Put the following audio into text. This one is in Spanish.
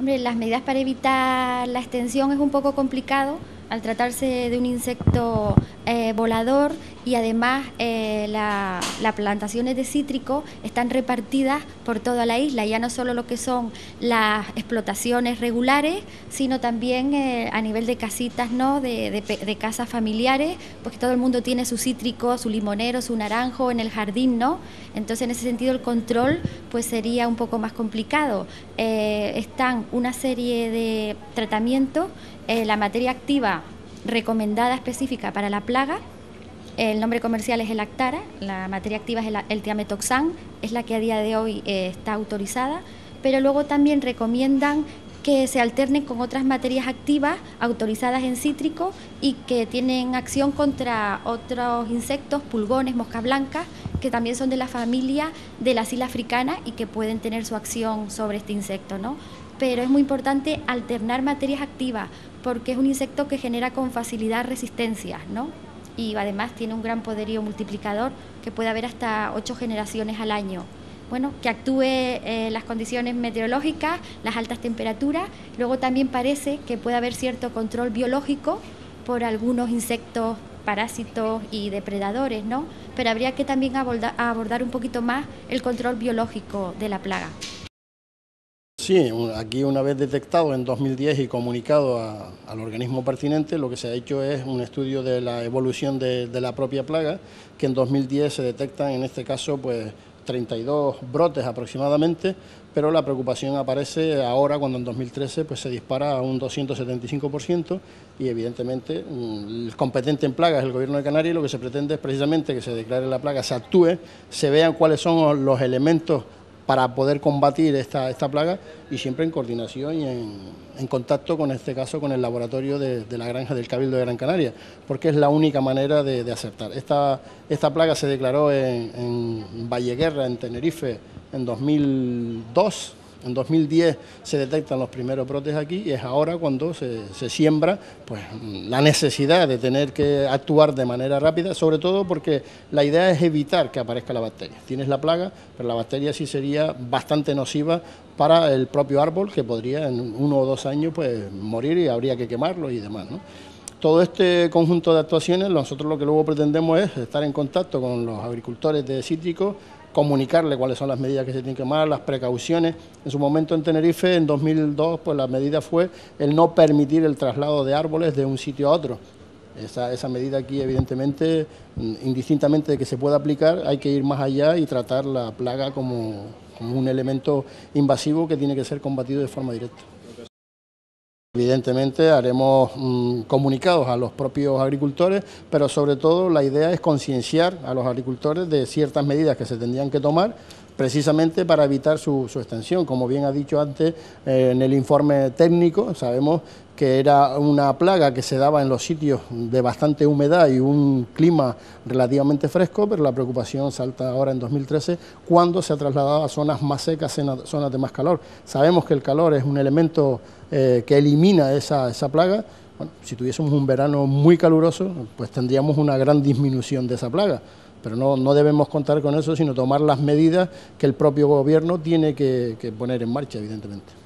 Hombre, las medidas para evitar la extensión es un poco complicado al tratarse de un insecto volador, y además las plantaciones de cítrico están repartidas por toda la isla, ya no solo lo que son las explotaciones regulares, sino también a nivel de casitas, ¿no? de casas familiares, porque todo el mundo tiene su cítrico, su limonero, su naranjo en el jardín, ¿no? Entonces, en ese sentido, el control pues sería un poco más complicado. Están una serie de tratamientos, la materia activa recomendada específica para la plaga, el nombre comercial es el Actara, la materia activa es el Tiametoxán, es la que a día de hoy está autorizada, pero luego también recomiendan que se alternen con otras materias activas autorizadas en cítrico y que tienen acción contra otros insectos, pulgones, moscas blancas, que también son de la familia de la psila africana y que pueden tener su acción sobre este insecto, ¿no? Pero es muy importante alternar materias activas, porque es un insecto que genera con facilidad resistencias, ¿no? Y además tiene un gran poderío multiplicador, que puede haber hasta 8 generaciones al año. Bueno, que actúe las condiciones meteorológicas, las altas temperaturas. Luego también parece que puede haber cierto control biológico por algunos insectos, parásitos y depredadores, ¿no? Pero habría que también abordar un poquito más el control biológico de la plaga. Sí, aquí una vez detectado en 2010 y comunicado al organismo pertinente, lo que se ha hecho es un estudio de la evolución de la propia plaga, que en 2010 se detectan, en este caso, pues 32 brotes aproximadamente, pero la preocupación aparece ahora cuando en 2013 pues, se dispara a un 275%, y evidentemente el competente en plagas es el Gobierno de Canarias, y lo que se pretende es precisamente que se declare la plaga, se actúe, se vean cuáles son los elementos para poder combatir esta plaga, y siempre en coordinación y en contacto con, en este caso, con el laboratorio de la granja del Cabildo de Gran Canaria, porque es la única manera de acertar. Esta plaga se declaró en Valle Guerra, en Tenerife, en 2002, en 2010 se detectan los primeros brotes aquí, y es ahora cuando se siembra pues, la necesidad de tener que actuar de manera rápida, sobre todo porque la idea es evitar que aparezca la bacteria. Tienes la plaga, pero la bacteria sí sería bastante nociva para el propio árbol, que podría en 1 o 2 años pues, morir, y habría que quemarlo y demás, ¿no? Todo este conjunto de actuaciones, nosotros lo que luego pretendemos es estar en contacto con los agricultores de cítricos, comunicarle cuáles son las medidas que se tienen que tomar, las precauciones. En su momento en Tenerife, en 2002, pues la medida fue el no permitir el traslado de árboles de un sitio a otro. Esa medida aquí, evidentemente, indistintamente de que se pueda aplicar, hay que ir más allá y tratar la plaga como un elemento invasivo que tiene que ser combatido de forma directa. Evidentemente haremos comunicados a los propios agricultores, pero sobre todo la idea es concienciar a los agricultores de ciertas medidas que se tendrían que tomar precisamente para evitar su extensión. Como bien ha dicho antes, en el informe técnico sabemos que era una plaga que se daba en los sitios de bastante humedad y un clima relativamente fresco, pero la preocupación salta ahora en 2013 cuando se ha trasladado a zonas más secas, zonas de más calor. Sabemos que el calor es un elemento que elimina esa plaga. Bueno, si tuviésemos un verano muy caluroso, pues tendríamos una gran disminución de esa plaga, pero no debemos contar con eso, sino tomar las medidas que el propio gobierno tiene que poner en marcha, evidentemente.